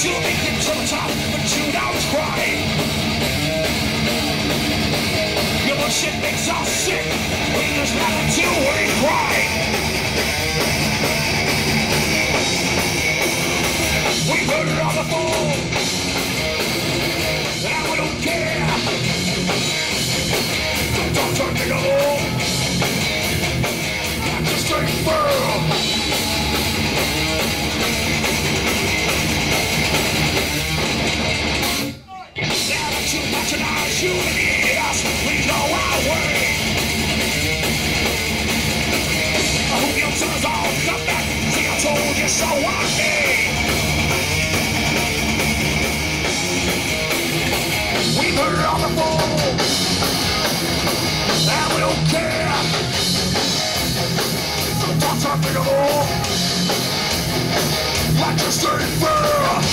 You'll make it to the top, but you don't try. Your bullshit makes us sick, but there's nothing to ain't crying. We've heard it all before, and we don't care. Don't turn me no more. I'm just a straight girl. You patronize, you idiot us, we know our way. I hope your sons all come back, see I told you so one day. We've heard it all before, and we don't care. So don't talk to me no more, like a straight girl.